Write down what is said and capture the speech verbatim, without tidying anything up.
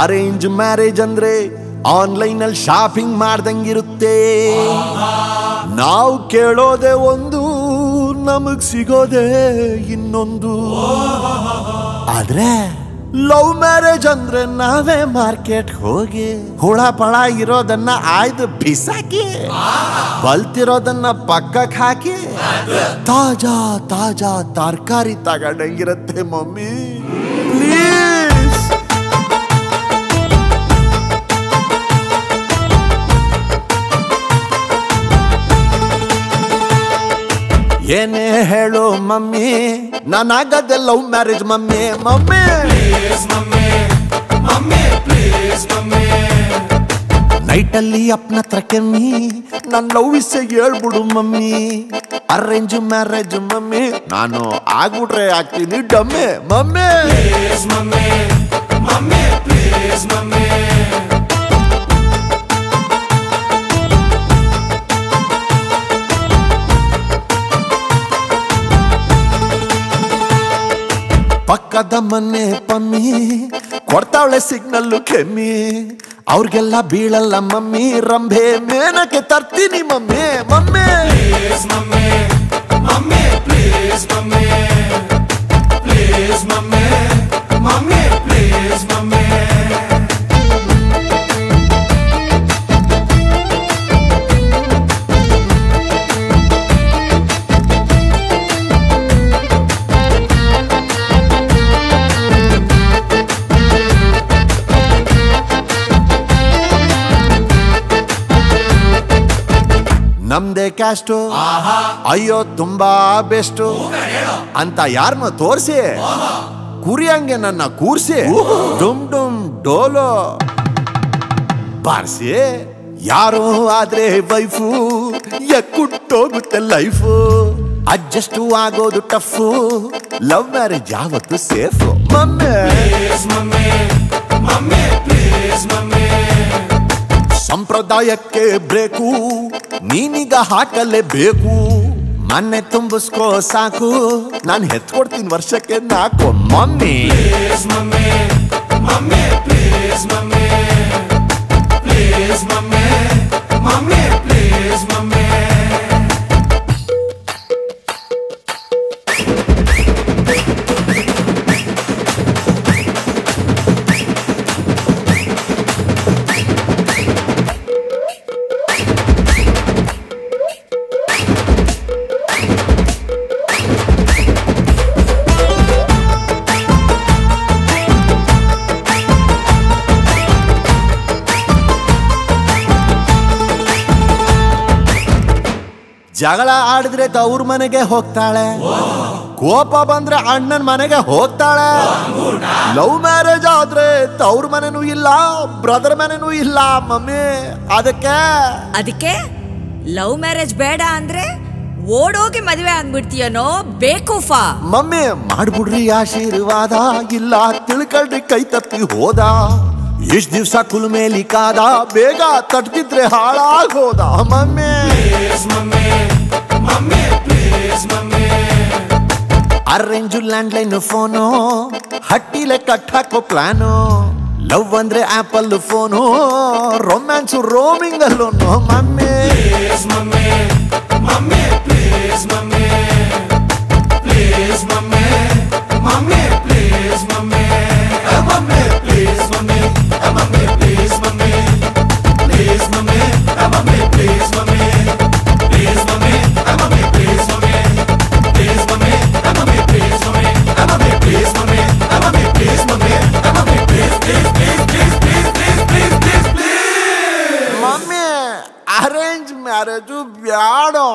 Arrange marriage अंद्रे online shopping माड्दंगिरुत्ते नावु केळोदे ओंदु नमगे सिगोदे इन्नोंदु आद्रे लव मैरेज अंद्रे नावे मार्केट होगे हुळापळा इरोदन्न आय्दु बिसाके बल्तिरोदन्न पक्कक्के हाके ताजा ताजा तरकारी तगंडिरुत्ते मम्मी ಏನೇ ಹೇಳು ಮಮ್ಮಿ ನನಗದೆ love marriage mummy mummy please mummy mummy please mummy night ಅಲ್ಲಿ ಅಪ್ಪನ ಹತ್ರ ಕೆಮ್ಮಿ ನನ್ನ ಲವ್ ವಿಷಯ ಹೇಳ್ಬಿಡು ಮಮ್ಮಿ ಅರೇಂಜ್ ಮ್ಯಾರೇಜ್ ಮಮ್ಮಿ ನಾನು ಆಗ್ಬಿಟ್ರೆ ಆಗ್ತೀನಿ dummy mummy please mummy mummy please mummy पक्कद मने पम्मी कोड्तावळे सिग्नल केम्मी अवरिगेल्ल बीळल्ल मम्मी रंभे मेनके तर्तीनि mummy mummy please mummy mummy please mummy please mummy mummy please mummy नम्दे कैस्टो अय्यो तुम्बा बेस्टो अंत यारन्न तोर्से कुरियंगे नन्न कूर्से डुम डुम डोलो बार्से यारो आद्रे वैफु यक्कुट्टोगुत्ते लाइफु अड्जस्ट आगोदु टफ्फु लव मैरेज यावत्तु safe mummy please mummy mummy please mummy संप्रदायक्के ब्रेकु नीनीग हाकलेबेकु मने तुम्बिस्को साकु नानु हेत्कोड्तीनि वर्षक्के नाकु mummy please mummy mummy please mummy please mummy mummy please mummy जगल आड़द्रे तौर मनेगे होग्ताळे कोप बंद्रे अण्णन मनेगे होग्ताळे लव मैरेज आद्रे तौर मनेनू इल्ल ब्रदर मनेनू इल्ल मम्मी अदक्के अदक्के लव मैरेज बेड अंद्रे ಓಡೋಗಿ ಮದುವೆ ಆಗ್ಬಿಡ್ತೀಯನೋ ಬೇಕೂಫಾ ಮಮ್ಮಿ ಮಾಡ್ಬಿಡ್ರಿ ಆಶೀರ್ವಾದ ಇಲ್ಲ ತಿಳ್ಕಳ್ರಿ ಕೈ ತಪ್ಪಿ ಹೋದ इस दिवस कुल में लिखा दा बेगा तटकित्रे हाला गोदा mummy please mummy mummy please mummy arrange landline फोनो हट्टीले कट्ठा को प्लानो लव अंद्रे एप्पल फोनो रोमांस रोमिंग अलोनो mummy please mummy mummy please mummy please mummy mummy please mummy mummy please mummy arrange marriage ब्याडो।